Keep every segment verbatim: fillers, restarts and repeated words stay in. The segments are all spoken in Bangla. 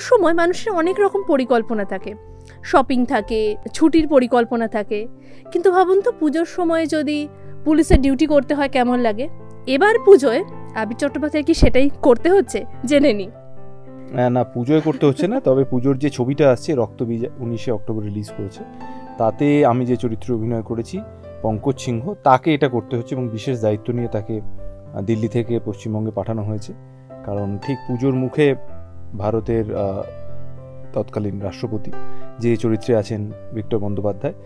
পুজোর সময় মানুষের অনেক রকম পরিকল্পনা থাকে, শপিং থাকে, ছুটির পরিকল্পনা থাকে, কিন্তু ভাবুন তো পুজোর সময় যদি পুলিশের ডিউটি করতে হয় কেমন লাগে। এবার পুজোয় আবির চট্টোপাধ্যায় কি সেটাই করতে হচ্ছে জেনে নি। না, পুজোয় করতে হচ্ছে না, তবে পুজোর যে ছবিটা আসছে রক্তবীজ উনিশে অক্টোবর রিলিজ করেছে, তাতে আমি যে চরিত্রে অভিনয় করেছি পঙ্কজ সিংহ, তাকে এটা করতে হচ্ছে এবং বিশেষ দায়িত্ব নিয়ে তাকে দিল্লি থেকে পশ্চিমবঙ্গে পাঠানো হয়েছে। কারণ ঠিক পুজোর মুখে ভারতের তৎকালীন রাষ্ট্রপতি যে চরিত্রে আছেন বিক্টর বন্দ্যোপাধ্যায়,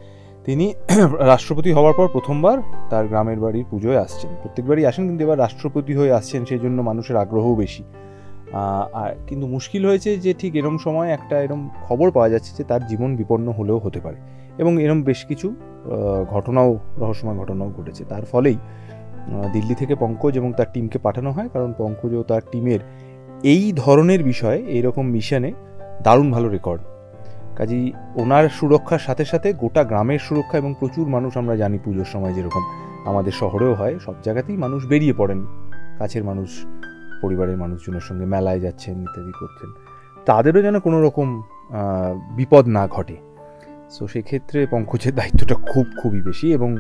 তিনি রাষ্ট্রপতি হওয়ার পর প্রথমবার তার গ্রামের বাড়ির পুজোয় আসছেন। প্রত্যেকবারই আসেন, কিন্তু এবার রাষ্ট্রপতি হয়ে আসছেন, সেই জন্য মানুষের আগ্রহও বেশি। আর কিন্তু মুশকিল হয়েছে যে ঠিক এরম সময় একটা এরম খবর পাওয়া যাচ্ছে যে তার জীবন বিপন্ন হলেও হতে পারে, এবং এরম বেশ কিছু ঘটনাও, রহস্যময় ঘটনাও ঘটেছে। তার ফলেই দিল্লি থেকে পঙ্কজ এবং তার টিমকে পাঠানো হয়, কারণ পঙ্কজ ও তার টিমের এই ধরনের বিষয়ে, এইরকম মিশনে দারুণ ভালো রেকর্ড। কাজেই ওনার সুরক্ষার সাথে সাথে গোটা গ্রামের সুরক্ষা, এবং প্রচুর মানুষ, আমরা জানি পুজোর সময় যেরকম আমাদের শহরেও হয়, সব জায়গাতেই মানুষ বেরিয়ে পড়েন, কাছের মানুষ, পরিবারের মানুষজনের সঙ্গে মেলায় যাচ্ছেন, ইত্যাদি করছেন, তাদেরও যেন কোনো রকম বিপদ না ঘটে। সো সেক্ষেত্রে পঙ্কজের দায়িত্বটা খুব খুবই বেশি, এবং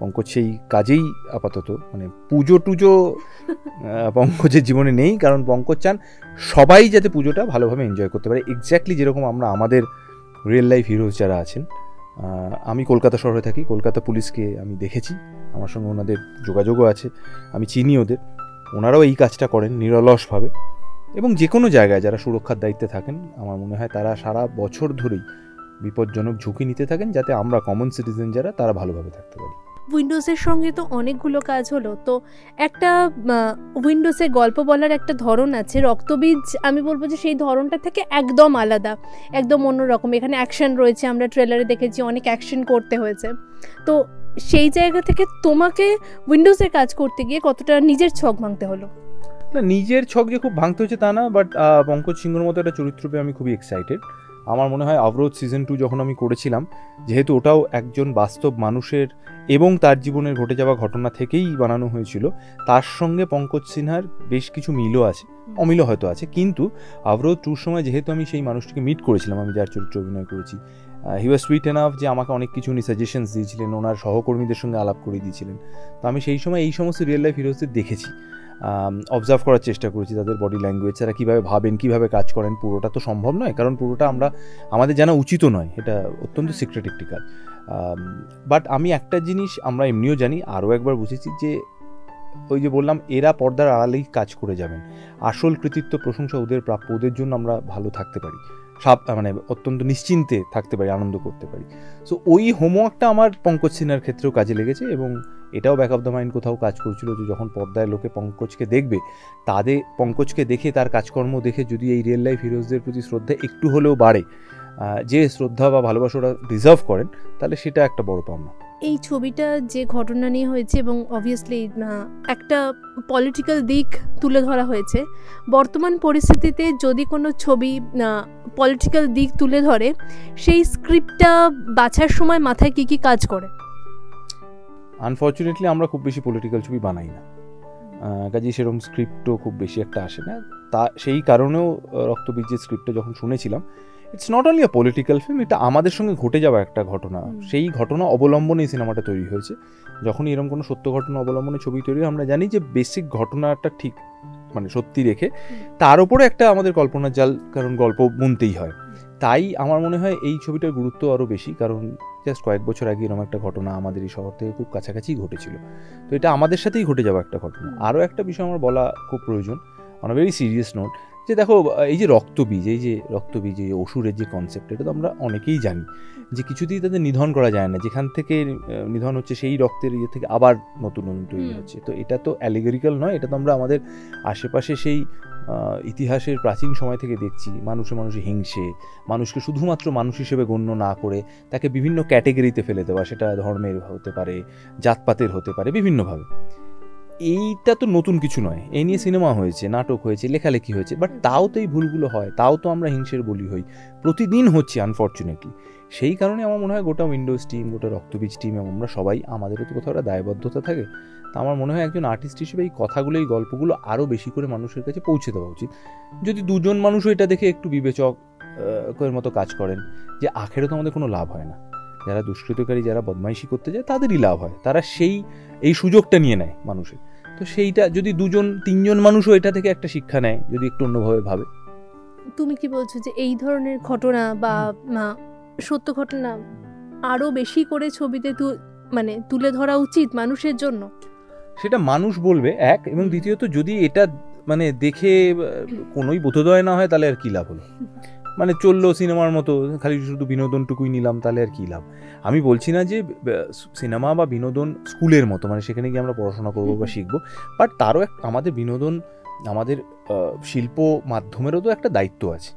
পঙ্কজ সেই কাজেই আপাতত, মানে পুজো টুজো পঙ্কজের জীবনে নেই, কারণ পঙ্কজ চান সবাই যাতে পুজোটা ভালোভাবে এনজয় করতে পারে। এক্স্যাক্টলি যেরকম আমরা আমাদের রিয়েল লাইফ হিরোজ যারা আছেন, আমি কলকাতা শহরে থাকি, কলকাতা পুলিশকে আমি দেখেছি, আমার সঙ্গে ওনাদের যোগাযোগও আছে, আমি চিনি ওদের, ওনারাও এই কাজটা করেন নিরলসভাবে। এবং যে কোনো জায়গায় যারা সুরক্ষার দায়িত্বে থাকেন, আমার মনে হয় তারা সারা বছর ধরেই বিপজ্জনক ঝুঁকি নিতে থাকেন, যাতে আমরা কমন সিটিজেন যারা, তারা ভালোভাবে থাকতে পারি। উইন্ডোজের সঙ্গে তো অনেকগুলো কাজ হলো, তো একটা উইন্ডোজে গল্প বলার একটা ধরন আছে, রক্তবীজ আমি বলবো যে সেই ধরনটা থেকে একদম আলাদা, একদম অন্যরকম। এখানে অ্যাকশন রয়েছে, আমরা ট্রেলারে দেখেছি অনেক অ্যাকশন করতে হয়েছে। তো সেই জায়গা থেকে তোমাকে উইন্ডোজে কাজ করতে গিয়ে কতটা নিজের ছক ভাঙতে হলো? না, নিজের ছক যে খুব ভাঙতে হচ্ছে তা না, বাট পঙ্কজ সিংহর মতো একটা চরিত্র পেয়ে আমি খুবই এক্সাইটেড। আমার মনে হয় অবরোধ সিজন টু যখন আমি করেছিলাম, যেহেতু ওটাও একজন বাস্তব মানুষের এবং তার জীবনের ঘটে যাওয়া ঘটনা থেকেই বানানো হয়েছিল, তার সঙ্গে পঙ্কজ সিনহার বেশ কিছু মিলও আছে, অমিলও হয়তো আছে, কিন্তু অবরোধ টুর সময় যেহেতু আমি সেই মানুষটিকে মিট করেছিলাম, আমি যার চরিত্রে অভিনয় করেছি, হি ওয়াজ সুইট এনাফ যে আমাকে অনেক কিছু উনি সাজেশনস দিয়েছিলেন, ওনার সহকর্মীদের সঙ্গে আলাপ করে দিয়েছিলেন। তো আমি সেই সময় এই সমস্ত রিয়েল লাইফ হিরোজদের দেখেছি, অবজার্ভ করার চেষ্টা করেছি, তাদের বডি ল্যাঙ্গুয়েজ, তারা কীভাবে ভাবেন, কীভাবে কাজ করেন। পুরোটা তো সম্ভব নয়, কারণ পুরোটা আমরা, আমাদের জানা উচিতও নয়, এটা অত্যন্ত সিক্রেট একটি কাজ। বাট আমি একটা জিনিস, আমরা এমনিও জানি, আরও একবার বুঝেছি যে ওই যে বললাম, এরা পর্দার আড়ালেই কাজ করে যাবেন, আসল কৃতিত্ব, প্রশংসা ওদের প্রাপ্য, ওদের জন্য আমরা ভালো থাকতে পারি, সব মানে অত্যন্ত নিশ্চিন্তে থাকতে পারি, আনন্দ করতে পারি। সো ওই হোমওয়ার্কটা আমার পঙ্কজ সিনহার ক্ষেত্রেও কাজে লেগেছে, এবং এটাও ব্যাক অফ দ্য মাইন্ড কোথাও কাজ করছিল যে যখন পর্দায় লোকে পঙ্কজকে দেখবে, তাদের পঙ্কজকে দেখে, তার কাজকর্ম দেখে যদি এই রিয়েল লাইফ হিরোজদের প্রতি শ্রদ্ধা একটু হলেও বাড়ে, যে শ্রদ্ধা বা ভালোবাসা ওরা ডিজার্ভ করেন, তাহলে সেটা একটা বড় পাওনা। এই ছবিটা যে ঘটনা নিয়ে হয়েছে, এবং অবভিয়াসলি একটা পলিটিক্যাল দিক তুলে ধরা হয়েছে, বর্তমান পরিস্থিতিতে যদি কোনো ছবি পলিটিক্যাল দিক তুলে ধরে, সেই স্ক্রিপ্টটা বাছার সময় মাথায় কী কী কাজ করে? আনফর্চুনেটলি আমরা খুব বেশি পলিটিক্যাল ছবি বানাই না, কাজেই সেরকম স্ক্রিপ্টও খুব বেশি একটা আসে না। তা সেই কারণেও রক্তবীজের স্ক্রিপ্টটা যখন শুনেছিলাম, it's not only a political film, এটা আমাদের সঙ্গে ঘটে যাওয়া একটা ঘটনা, সেই ঘটনা অবলম্বনে এই সিনেমাটা তৈরি হয়েছে। যখনই এরকম কোনো সত্য ঘটনা অবলম্বনে ছবি তৈরি হয়, আমরা জানি যে বেসিক ঘটনাটা ঠিক, মানে সত্যি রেখে তার উপরে একটা আমাদের কল্পনার জাল, কারণ গল্প বুনতেই হয়। তাই আমার মনে হয় এই ছবিটার গুরুত্ব আরও বেশি, কারণ জাস্ট কয়েক বছর আগে এরকম একটা ঘটনা আমাদের এই শহর থেকে খুব কাছাকাছি ঘটেছিল, তো এটা আমাদের সাথেই ঘটে যাওয়া একটা ঘটনা। আরও একটা বিষয় আমার বলা খুব প্রয়োজন, on a very serious note, যে দেখো এই যে রক্তবীজ, এই যে রক্তবীজ, এই অসুরের যে কনসেপ্ট, এটা তো আমরা অনেকেই জানি যে কিছুতেই তাদের নিধন করা যায় না, যেখান থেকে নিধন হচ্ছে সেই রক্তের ইয়ে থেকে আবার নতুন নতুন তৈরি হচ্ছে। তো এটা তো অ্যালিগরিক্যাল নয়, এটা তো আমরা আমাদের আশেপাশে সেই ইতিহাসের প্রাচীন সময় থেকে দেখছি, মানুষে মানুষে হিংসে, মানুষকে শুধুমাত্র মানুষ হিসেবে গণ্য না করে তাকে বিভিন্ন ক্যাটেগরিতে ফেলে দেওয়া, সেটা ধর্মের হতে পারে, জাতপাতের হতে পারে, বিভিন্নভাবে। এইটা তো নতুন কিছু নয়, এই নিয়ে সিনেমা হয়েছে, নাটক হয়েছে, লেখালেখি হয়েছে, বাট তাও তো এই ভুলগুলো হয়, তাও তো আমরা হিংসের বলি হই, প্রতিদিন হচ্ছে আনফর্চুনেটলি। সেই কারণে আমার মনে হয় গোটা উইন্ডোজ টিম, গোটা রক্তবীজ টিম, আমরা সবাই আমাদেরও তো কোথাও একটা দায়বদ্ধতা থাকে। তো আমার মনে হয় একজন আর্টিস্ট হিসেবে এই কথাগুলো, এই গল্পগুলো আরও বেশি করে মানুষের কাছে পৌঁছে দেওয়া উচিত। যদি দুজন মানুষও এটা দেখে একটু বিবেচকের মতো কাজ করেন যে আখেরে তো আমাদের কোনো লাভ হয় না, যারা দুষ্কৃতকারী, যারা বদমাইশি করতে যায় তাদেরই লাভ হয়, তারা সেই এই সুযোগটা নিয়ে নেয় মানুষের। তো সেইটা যদি দুজন তিনজন মানুষও এটা থেকে একটা শিক্ষা নেয়, যদি একটু অন্যভাবে ভাবে। তুমি কি বলছো যে এই ধরনের ঘটনা বা সত্য ঘটনা আরও বেশি করে ছবিতে তো মানে তুলে ধরা উচিত মানুষের জন্য? সেটা মানুষ বলবে এক, এবং দ্বিতীয়ত যদি এটা মানে দেখে কোনোই বোধোদয় না হয় তাহলে আর কী লাভ হলো? মানে চললো সিনেমার মতো, খালি শুধু বিনোদনটুকুই নিলাম, তাহলে আর কী লাভ? আমি বলছি না যে সিনেমা বা বিনোদন স্কুলের মতো, মানে সেখানে গিয়ে আমরা পড়াশোনা করবো বা শিখবো, বাট তারও এক আমাদের বিনোদন, আমাদের শিল্প মাধ্যমেরও তো একটা দায়িত্ব আছে।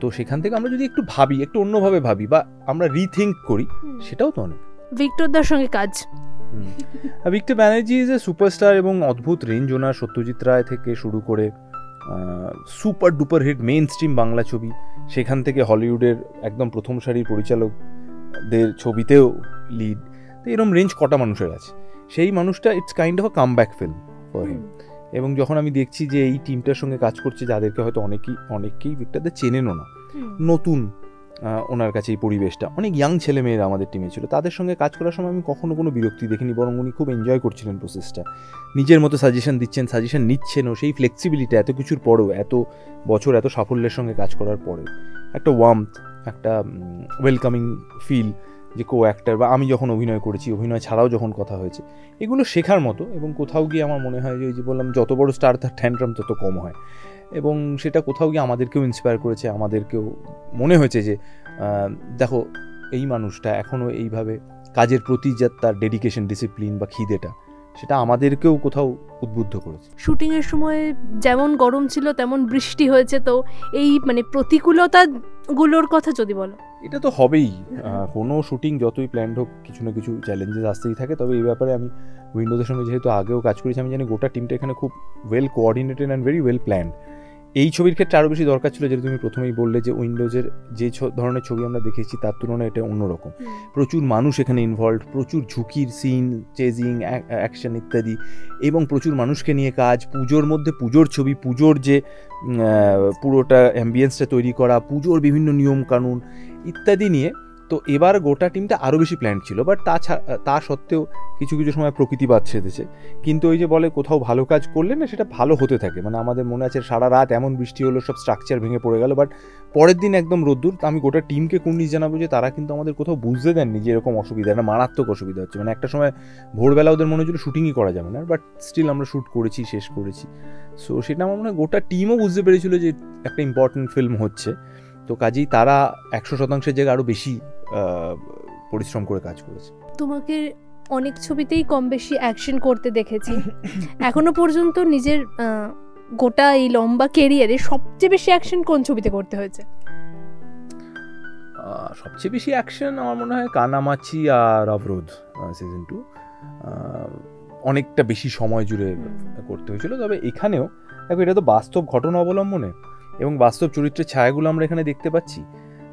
তো সেখান থেকে আমরা যদি একটু ভাবি, একটু অন্যভাবে ভাবি বা আমরা রিথিঙ্ক করি, সেটাও তো অনেক। ভিক্টরদার সঙ্গে কাজ, Victor Banerjee is a superstar এবং অদ্ভুত রেঞ্জ ওনার, সত্যজিৎ রায় থেকে শুরু করে super duper hit mainstream Bangla ছবি, সেখান থেকে হলিউডের একদম প্রথম সারির পরিচালকদের ছবিতেও লিড। তো এরকম রেঞ্জ কটা মানুষের আছে? সেই মানুষটা it's kind of a comeback film for him. এবং যখন আমি দেখছি যে এই টিমটার সঙ্গে কাজ করছে, যাদেরকে হয়তো অনেকেই অনেকেই ভিক্টরদের চেনেনও না, নতুন ওনার কাছে এই পরিবেশটা, অনেক ইয়াং ছেলেমেয়েরা আমাদের টিমে ছিল, তাদের সঙ্গে কাজ করার সময় আমি কখনও কোনো বিরক্তি দেখিনি, বরং উনি খুব এনজয় করছিলেন প্রসেসটা, নিজের মতো সাজেশন দিচ্ছেন, সাজেশন নিচ্ছেনও। সেই ফ্লেক্সিবিলিটি এত কিছুর পরেও, এত বছর এত সাফল্যের সঙ্গে কাজ করার পরেও একটা ওয়ার্মথ, একটা ওয়েলকামিং ফিল, যে কো অ্যাক্টর বা আমি যখন অভিনয় করেছি, অভিনয় ছাড়াও যখন কথা হয়েছে, এগুলো শেখার মতো। এবং কোথাও গিয়ে আমার মনে হয় যে ওই যে বললাম, যত বড় স্টার তার ট্যান্ট্রাম তত কম হয়, এবং সেটা কোথাও গিয়ে আমাদেরকেও ইন্সপায়ার করেছে, আমাদেরকেও মনে হয়েছে যে দেখো এই মানুষটা এখনও এইভাবে কাজের প্রতি যে তার ডেডিকেশন, ডিসিপ্লিন বা খিদেটা, সেটা আমাদেরকেও কোথাও উদ্বুদ্ধ করেছে। শুটিংয়ের সময় যেমন গরম ছিল তেমন বৃষ্টি হয়েছে, তো এই মানে প্রতিকূলতাগুলোর কথা যদি বলো। এটা তো হবেই, কোনো শুটিং যতই প্ল্যান্ড হোক কিছু না কিছু চ্যালেঞ্জেস আসতেই থাকে। তবে এই ব্যাপারে আমি উইন্ডোজের সঙ্গে যেহেতু আগেও কাজ করেছি, আমি জানি গোটা টিমটা এখানে খুব well coordinated and very well planned. এই ছবির ক্ষেত্রে আরও বেশি দরকার ছিল, যেটা তুমি প্রথমেই বললে যে উইন্ডোজের যে ধরনের ছবি আমরা দেখেছি তার তুলনায় এটা অন্যরকম। প্রচুর মানুষ এখানে ইনভলভড, প্রচুর ঝুঁকির সিন, চেজিং, অ্যাকশন ইত্যাদি, এবং প্রচুর মানুষকে নিয়ে কাজ। পুজোর মধ্যে পুজোর ছবি, পুজোর যে পুরোটা অ্যাম্বিয়েন্সটা তৈরি করা, পুজোর বিভিন্ন নিয়মকানুন ইত্যাদি নিয়ে। তো এবার গোটা টিমটা আরও বেশি প্ল্যান্ড ছিল, বাট তাছাড়া তা সত্ত্বেও কিছু কিছু সময় প্রকৃতিবাদ সেধেছে। কিন্তু ওই যে বলে কোথাও ভালো কাজ করলে না সেটা ভালো হতে থাকে, মানে আমাদের মনে আছে সারা রাত এমন বৃষ্টি হলো, সব স্ট্রাকচার ভেঙে পড়ে গেল, বাট পরের দিন একদম রোদ্দুর। আমি গোটা টিমকে কুর্নিশ জানাবো যে তারা কিন্তু আমাদের কোথাও বুঝতে দেননি যে এরকম অসুবিধা, না মারাত্মক অসুবিধা হচ্ছে। মানে একটা সময় ভোরবেলা ওদের মনে হচ্ছিল শুটিংই করা যাবে না, বাট স্টিল আমরা শ্যুট করেছি, শেষ করেছি। সো সেটা আমার মনে হয় গোটা টিমও বুঝতে পেরেছিল যে একটা ইম্পর্টেন্ট ফিল্ম হচ্ছে, তো কাজেই তারা একশো শতাংশের জায়গায় আরও বেশি পরিশ্রম করে কাজ করেছে। তোমাকে অনেক ছবিতেই কম বেশি অ্যাকশন করতে দেখেছি, এখনো পর্যন্ত নিজের গোটা এই লম্বা ক্যারিয়ারে সবচেয়ে বেশি অ্যাকশন কোন ছবিতে করতে হয়েছে? সবচেয়ে বেশি অ্যাকশন আমার মনে হয় কানামাছি আর অবরোধ সিজন টু, অনেকটা বেশি সময় জুড়ে করতে হয়েছিল। তবে এখানেও দেখো এটা তো বাস্তব ঘটনা অবলম্বনে এবং বাস্তব চরিত্রের ছায়াগুলো আমরা এখানে দেখতে পাচ্ছি,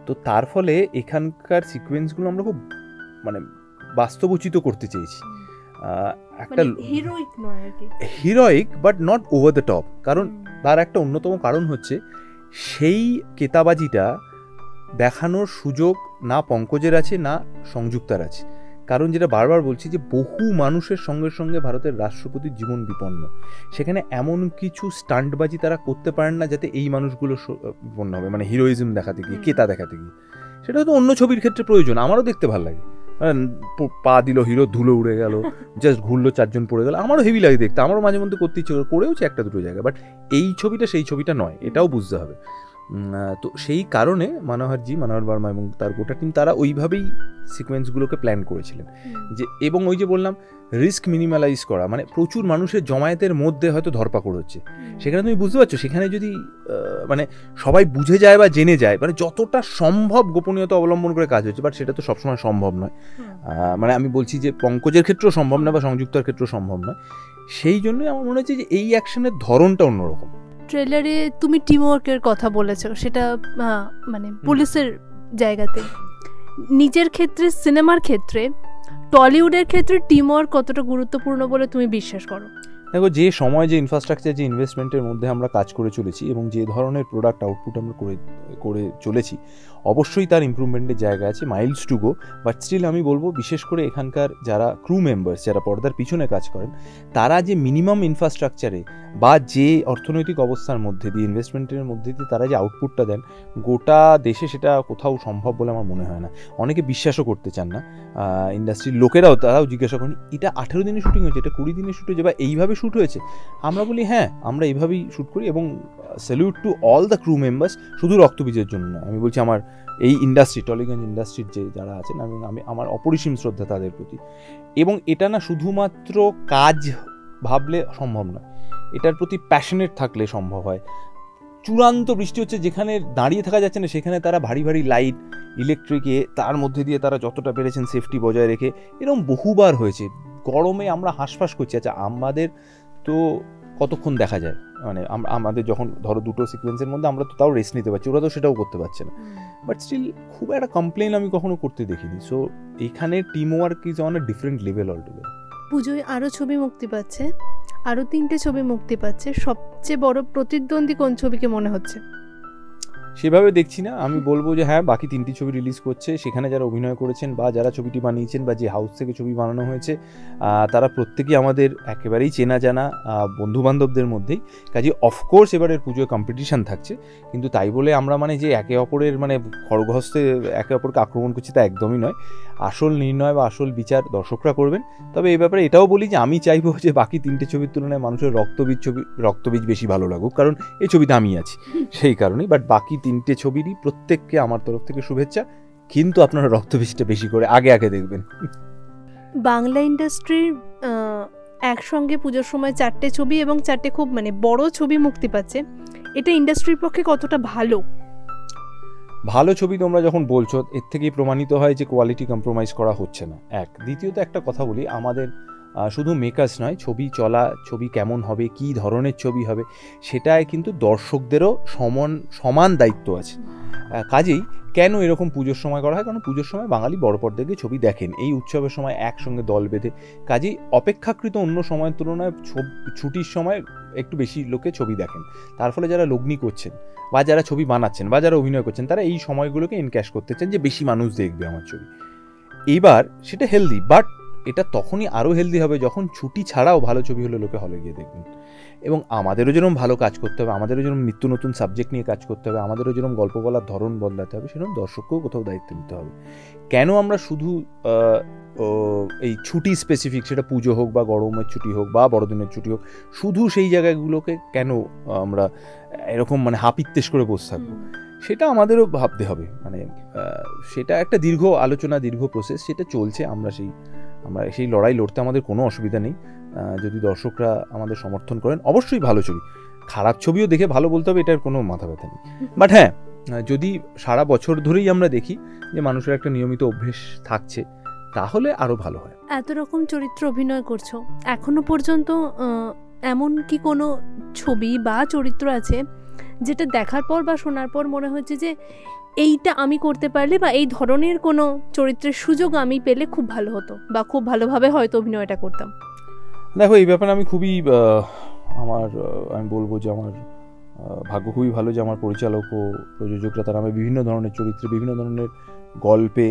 তো তার ফলে এখানকার সিকোয়েন্সগুলো আমরা খুব মানে বাস্তবচিত করতে চেয়েছি, একটা heroic but not over the top. কারণ তার একটা অন্যতম কারণ হচ্ছে সেই কেতাবাজিটা দেখানোর সুযোগ না পঙ্কজের আছে না সংযুক্তার আছে। কারণ যেটা বারবার বলছি যে বহু মানুষের সঙ্গে সঙ্গে ভারতের রাষ্ট্রপতির জীবন বিপন্ন, সেখানে এমন কিছু স্টান্টবাজি তারা করতে পারেন না যাতে এই মানুষগুলো বিপন্ন হবে, মানে হিরোইজম দেখাতে গিয়ে, কেতা দেখাতে গিয়ে। সেটা তো অন্য ছবির ক্ষেত্রে প্রয়োজন, আমারও দেখতে ভালো লাগে, পা দিল হিরো, ধুলো উড়ে গেল, জাস্ট ঘুরলো, চারজন পড়ে গেল, আমারও হেভি লাগে দেখতে, আমারও মাঝে মধ্যে করতে ইচ্ছে করেওছে একটা দুটো জায়গা। বাট এই ছবিটা সেই ছবিটা নয়, এটাও বুঝতে হবে। তো সেই কারণে মনোহরজি, মনোহর বর্মা এবং তার গোটা টিম তারা ওইভাবেই সিকোয়েন্সগুলোকে প্ল্যান করেছিলেন যে, এবং ওই যে বললাম রিস্ক মিনিমালাইজ করা, মানে প্রচুর মানুষের জমায়েতের মধ্যে হয়তো ধরপাকড় হচ্ছে, সেখানে তুমি বুঝতে পারছো, সেখানে যদি মানে সবাই বুঝে যায় বা জেনে যায়, মানে যতটা সম্ভব গোপনীয়তা অবলম্বন করে কাজ হচ্ছে, বাট সেটা তো সবসময় সম্ভব নয়। মানে আমি বলছি যে পঙ্কজের ক্ষেত্রেও সম্ভব না বা সংযুক্তার ক্ষেত্রেও সম্ভব নয়, সেই জন্যই আমার মনে হচ্ছে যে এই অ্যাকশনের ধরনটা অন্যরকম। ট্রেলারে তুমি টিমওয়ার্কের কথা বলেছো, সেটা মানে পুলিশের জায়গাতে নিজের ক্ষেত্রে সিনেমার ক্ষেত্রে টলিউডের ক্ষেত্রে টিম ওয়ার্ক কতটা গুরুত্বপূর্ণ বলে তুমি বিশ্বাস করো? দেখো, যে সময় যে ইনফ্রাস্ট্রাকচার যে ইনভেস্টমেন্টের মধ্যে আমরা কাজ করে চলেছি এবং যে ধরনের প্রোডাক্ট আউটপুট আমরা করে করে চলেছি, অবশ্যই তার ইমপ্রুভমেন্টের জায়গা আছে, miles to go. But still আমি বলবো, বিশেষ করে এখানকার যারা ক্রু মেম্বার্স, যারা পর্দার পিছনে কাজ করেন, তারা যে মিনিমাম ইনফ্রাস্ট্রাকচারে বা যে অর্থনৈতিক অবস্থার মধ্যে দিয়ে, ইনভেস্টমেন্টের মধ্যে দিয়ে তারা যে আউটপুটটা দেন, গোটা দেশে সেটা কোথাও সম্ভব বলে আমার মনে হয় না। অনেকে বিশ্বাসও করতে চান না, ইন্ডাস্ট্রির লোকেরাও, তারাও জিজ্ঞাসা করেন এটা আঠেরো দিনে শুটিং হয়েছে, এটা কুড়ি দিনে শুট হয়েছে, বা এইভাবে শুট হয়েছে। আমরা বলি হ্যাঁ, আমরা এইভাবেই শ্যুট করি। এবং salute to all the crew members, শুধু রক্তবীজের জন্য না, আমি বলছি আমার এই ইন্ডাস্ট্রি, টলিগঞ্জ ইন্ডাস্ট্রির যে যারা আছেন, এবং আমি আমার অপরিসীম শ্রদ্ধা তাদের প্রতি। এবং এটা না শুধুমাত্র কাজ ভাবলে সম্ভব নয়, এটার প্রতি প্যাশনেট থাকলে সম্ভব হয়। চূড়ান্ত বৃষ্টি হচ্ছে, যেখানে দাঁড়িয়ে থাকা যাচ্ছে না, সেখানে তারা ভারী ভারী লাইট, ইলেকট্রিক, তার মধ্যে দিয়ে তারা যতটা পেরেছেন সেফটি বজায় রেখে, এরকম বহুবার হয়েছে। গরমে আমরা হাঁসফাঁস করছি, আচ্ছা আমাদের তো কতক্ষণ দেখা যায়, মানে আমাদের যখন ধরো দুটো সিকোয়েন্সের মধ্যে আমরা তো তাও রেস্ট নিতে পারছি, ওরা তো সেটাও করতে পারছে না। বাট স্টিল খুব একটা কমপ্লেন আমি কখনো করতে দেখিনি। সো এখানে team work is on a different level altogether. পুজোয় আরও ছবি মুক্তি পাচ্ছে, আরও তিনটে ছবি মুক্তি পাচ্ছে, সবচেয়ে বড় প্রতিদ্বন্দ্বী কোন ছবিকে মনে হচ্ছে? সেভাবে দেখছি না, আমি বলবো যে হ্যাঁ, বাকি তিনটি ছবি রিলিজ করছে, সেখানে যারা অভিনয় করেছেন বা যারা ছবিটি বানিয়েছেন বা যে হাউস থেকে ছবি বানানো হয়েছে, তারা প্রত্যেকেই আমাদের একেবারেই চেনা জানা বন্ধুবান্ধবদের মধ্যেই। কাজে অফকোর্স এবারের পুজোয় কম্পিটিশান থাকছে, কিন্তু তাই বলে আমরা মানে যে একে অপরের মানে খড়গহস্তে একে অপরকে আক্রমণ করছি তা একদমই নয়। আসল নির্ণয় বা আসল বিচার দর্শকরা করবেন। তবে এই ব্যাপারে এটাও বলি যে আমি চাইবো যে বাকি তিনটে ছবির তুলনায় মানুষের রক্তবীজ ছবি রক্তবীজ বেশি ভালো লাগুক, কারণ এই ছবিতে আমি আছি সেই কারণেই। বাট বাকি তিনটে ছবিরই প্রত্যেককে আমার তরফ থেকে শুভেচ্ছা, কিন্তু আপনারা রক্তবীজটা বেশি করে আগে আগে দেখবেন। বাংলা ইন্ডাস্ট্রির একসঙ্গে পুজোর সময় চারটে ছবি এবং চারটে খুব মানে বড় ছবি মুক্তি পাচ্ছে, এটা ইন্ডাস্ট্রির পক্ষে কতটা ভালো? ভালো ছবি তোমরা যখন বলছো, এর থেকেই প্রমাণিত হয় যে কোয়ালিটি কম্প্রোমাইজ করা হচ্ছে না। এক দ্বিতীয়ত একটা কথা বলি, আমাদের শুধু মেকার্স নয়, ছবি চলা, ছবি কেমন হবে, কী ধরনের ছবি হবে, সেটায় কিন্তু দর্শকদেরও সমান সমান দায়িত্ব আছে। কাজেই কেন এরকম পুজোর সময় করা হয়? কারণ পুজোর সময় বাঙালি বড় পর্দা থেকে ছবি দেখেন, এই উৎসবের সময় একসঙ্গে দল বেঁধে। কাজেই অপেক্ষাকৃত অন্য সময়ের তুলনায় ছুটির সময় একটু বেশি লোকে ছবি দেখেন, তার ফলে যারা লগ্নি করছেন বা যারা ছবি বানাচ্ছেন বা যারা অভিনয় করছেন, তারা এই সময়গুলোকে এনক্যাশ করতে চান যে বেশি মানুষ দেখবে আমার ছবি। এইবার সেটা হেলদি, বাট এটা তখনই আরও হেলদি হবে যখন ছুটি ছাড়াও ভালো ছবি হলে লোকে হলে গিয়ে দেখবেন। এবং আমাদেরও যেরকম ভালো কাজ করতে হবে, আমাদেরও যেরকম নিত্য নতুন সাবজেক্ট নিয়ে কাজ করতে হবে, আমাদেরও যেরকম গল্প বলার ধরন বদলাতে হবে, সেরকম দর্শককেও কোথাও দায়িত্ব নিতে হবে। কেন আমরা শুধু এই ছুটি স্পেসিফিক, সেটা পুজো হোক বা গরমের ছুটি হোক বা বড়দিনের ছুটি হোক, শুধু সেই জায়গাগুলোকে কেন আমরা এরকম মানে হাপিত্তেশ করে বসে থাকবো? সেটা আমাদেরও ভাবতে হবে, মানে সেটা একটা দীর্ঘ আলোচনা, দীর্ঘ প্রসেস, সেটা চলছে। আমরা সেই আমরা সেই লড়াই লড়তে আমাদের কোনো অসুবিধা নেই, যদি দর্শকরা আমাদের সমর্থন করেন। অবশ্যই ভালো ছবি, খারাপ ছবিও দেখে ভালো বলতে হবে, এটার কোনো মাথা ব্যথা নেই। বাট হ্যাঁ, যদি সারা বছর ধরেই আমরা দেখি যে মানুষের একটা নিয়মিত অভ্যেস থাকছে, তাহলে আরও ভালো হয়। এত রকম চরিত্র অভিনয় করছো, এখনো পর্যন্ত এমন কি কোনো ছবি বা চরিত্র আছে যেটা দেখার পর বা শোনার পর মনে হচ্ছে যে এইটা আমি করতে পারলে বা এই ধরনের কোনো চরিত্রের সুযোগ আমি পেলে খুব ভালো হতো, বা খুব ভালোভাবে হয়তো অভিনয়টা করতাম? দেখো, এই ব্যাপারে আমি খুবই আমার আমি বলবো যে আমার ভাগ্য খুবই ভালো যে আমার পরিচালক ও প্রযোজকরা তারা আমি বিভিন্ন ধরনের চরিত্রে, বিভিন্ন ধরনের গল্পে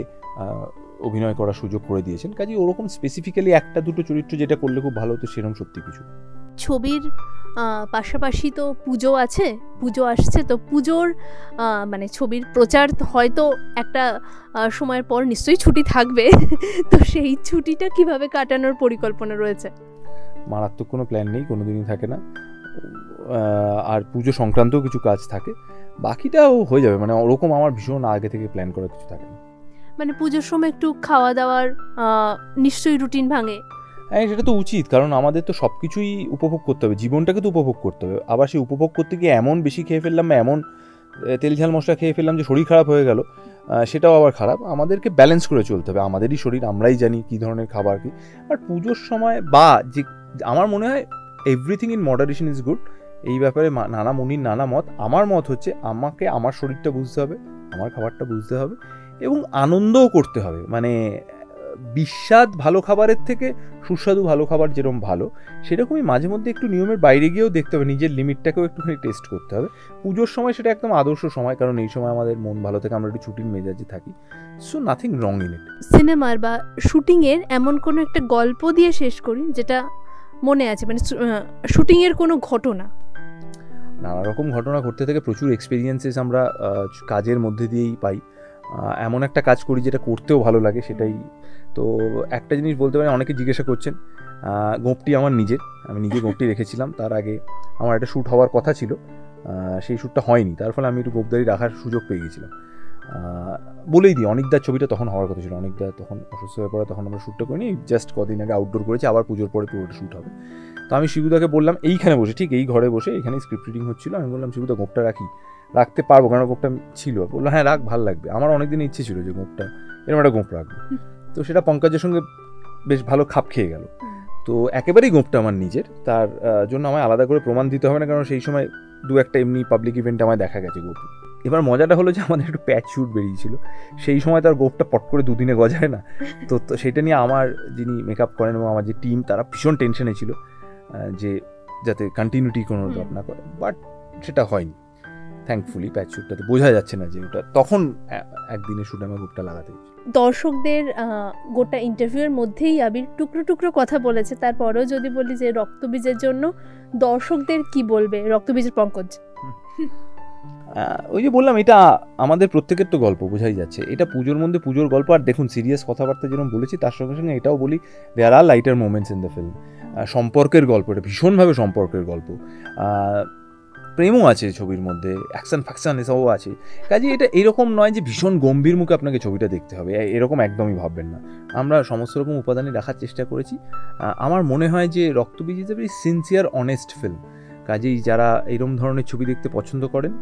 অভিনয় করার সুযোগ করে দিয়েছেন। কাজেই ওরকম স্পেসিফিক্যালি একটা দুটো চরিত্র যেটা করলে খুব ভালো হতো, সেরকম সত্যি কিছু। ছবির পাশাপাশি তো পুজো আছে, পুজো আসছে, তো পুজোর মানে ছবির প্রচার হয়তো একটা সময়ের পর নিশ্চয়ই ছুটি থাকবে, তো সেই ছুটিটা কিভাবে কাটানোর পরিকল্পনা রয়েছে? মারাত্মক কোনো প্ল্যান নেই, কোনো দিনই থাকে না। আর পুজো সংক্রান্তও কিছু কাজ থাকে, বাকিটাও হয়ে যাবে, মানে ওরকম আমার ভীষণ আগে থেকে প্ল্যান করা কিছু থাকে না। মানে পুজোর সময় একটু খাওয়া দাওয়ার নিশ্চয়ই রুটিন ভাঙে। হ্যাঁ, সেটা তো উচিত, কারণ আমাদের তো সব কিছুই উপভোগ করতে হবে, জীবনটাকে তো উপভোগ করতে হবে। আবার সেই উপভোগ করতে গিয়ে এমন বেশি খেয়ে ফেললাম বা এমন তেল ঝাল মশলা খেয়ে ফেললাম যে শরীর খারাপ হয়ে গেল, সেটাও আবার খারাপ। আমাদেরকে ব্যালেন্স করে চলতে হবে, আমাদেরই শরীর, আমরাই জানি কী ধরনের খাবার কি। আর পুজোর সময় বা যে আমার মনে হয় everything in moderation is good, এই ব্যাপারে নানা মনির নানা মত। আমার মত হচ্ছে আমাকে আমার শরীরটা বুঝতে হবে, আমার খাবারটা বুঝতে হবে, এবং আনন্দও করতে হবে। মানে বিস্বাদ ভালো খাবারের থেকে সুস্বাদু ভালো খাবার যেরকম ভালো, সেরকমই মাঝে মধ্যে একটু নিয়মের বাইরে গিয়েও দেখতে হবে, নিজের লিমিটটাকেও একটুখানি টেস্ট করতে হবে। পুজোর সময় সেটা একদম আদর্শ সময়, কারণ এই সময় আমাদের মন ভালো থাকে, আমরা একটু ছুটির মেজাজে থাকি। So nothing wrong in it. সিনেমার বা শুটিংয়ের এমন কোনো একটা গল্প দিয়ে শেষ করি যেটা মনে আছে, মানে শুটিংয়ের কোনো ঘটনা। নানা রকম ঘটনা ঘটতে থাকে, প্রচুর এক্সপিরিয়েন্সেস আমরা কাজের মধ্যে দিয়েই পাই। এমন একটা কাজ করি যেটা করতেও ভালো লাগে, সেটাই তো একটা জিনিস বলতে পারি। অনেকে জিজ্ঞাসা করছেন, গোপটি আমার নিজের, আমি নিজে গোপটি রেখেছিলাম। তার আগে আমার একটা শ্যুট হওয়ার কথা ছিল, সেই শ্যুটটা হয়নি, তার ফলে আমি একটু গোপদারি রাখার সুযোগ পেয়ে গেছিলাম। বলেই দিই, অনিকদার ছবিটা তখন হওয়ার কথা ছিল, অনিকদা তখন অসুস্থ হয়ে পড়া, তখন আমরা শ্যুটটা করিনি, জাস্ট কদিন আগে আউটডোর করেছি, আবার পুজোর পরে পুরোটা শ্যুট হবে। তো আমি শিবুদাকে বললাম, এইখানে বসে, ঠিক এই ঘরে বসে, এখানে স্ক্রিপ্ট রিডিং হচ্ছিলো, আমি বললাম শিবুদা গোপটা রাখি, রাখতে পারবো কারণ গোপটা ছিল। বললো হ্যাঁ রাখ, ভালো লাগবে। আমার অনেকদিন ইচ্ছে ছিল যে গোপটা, এরকম একটা গোপ রাখবো। তো সেটা পঙ্কজের সঙ্গে বেশ ভালো খাপ খেয়ে গেল। তো একেবারেই গোপটা আমার নিজের, তার জন্য আমায় আলাদা করে প্রমাণ দিতে হবে না, কারণ সেই সময় দু একটা এমনি পাবলিক ইভেন্টে আমায় দেখা গেছে গোপ। এবার মজাটা হলো যে আমাদের একটু প্যাচ শ্যুট বেরিয়েছিল, সেই সময় তার গোপটা পট করে দুদিনে গজায় না, তো সেটা নিয়ে আমার যিনি মেকআপ করেন এবং আমার যে টিম, তারা ভীষণ টেনশনে ছিল যে যাতে কন্টিনিউটি কোনো ড্রপ না করে, বাট সেটা হয়নি থ্যাঙ্কফুলি। প্যাচ শ্যুটটাতে বোঝা যাচ্ছে না যে ওটা, তখন একদিনের শ্যুটে আমার গোপটা লাগাতে হয়েছে। দর্শকদের গোটা ইন্টারভিউয়ের মধ্যেই আবির টুকরো টুকরো কথা বলেছে, তারপরেও যদি বলি যে রক্তবীজের জন্য দর্শকদের কি বলবে, রক্তবীজের পঙ্কজ? ওই যে বললাম, এটা আমাদের প্রত্যেকের তো গল্প, বোঝাই যাচ্ছে এটা পুজোর মধ্যে পুজোর গল্প। আর দেখুন, সিরিয়াস কথাবার্তা যেরকম বলেছি, তার সঙ্গে সঙ্গে এটাও বলি, there are lighter moments in the film. সম্পর্কের গল্প, এটা ভীষণভাবে সম্পর্কের গল্প, প্রেমও আছে ছবির মধ্যে, অ্যাকশন ফ্যাকশন এসবও আছে। কাজে এটা এরকম নয় যে ভীষণ গম্ভীর মুখে আপনাকে ছবিটা দেখতে হবে, এরকম একদমই ভাববেন না। আমরা সমস্ত রকম উপাদানই রাখার চেষ্টা করেছি। আমার মনে হয় যে Raktabeej is a very sincere honest film. কাজেই যারা এরকম ধরনের ছবি দেখতে পছন্দ করেন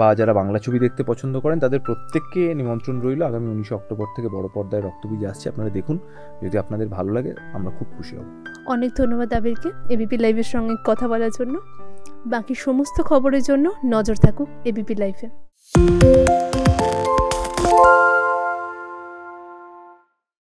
বা যারা বাংলা ছবি দেখতে পছন্দ করেন, তাদের প্রত্যেককে নিমন্ত্রণ রইল। আগামী উনিশে অক্টোবর থেকে বড় পর্দায় রক্তবীজ আসছে, আপনারা দেখুন, যদি আপনাদের ভালো লাগে আমরা খুব খুশি হব। অনেক ধন্যবাদ আবিরকে এবিপি লাইভের সঙ্গে কথা বলার জন্য। বাকি সমস্ত খবরের জন্য নজর থাকুক এবিপি লাইভে।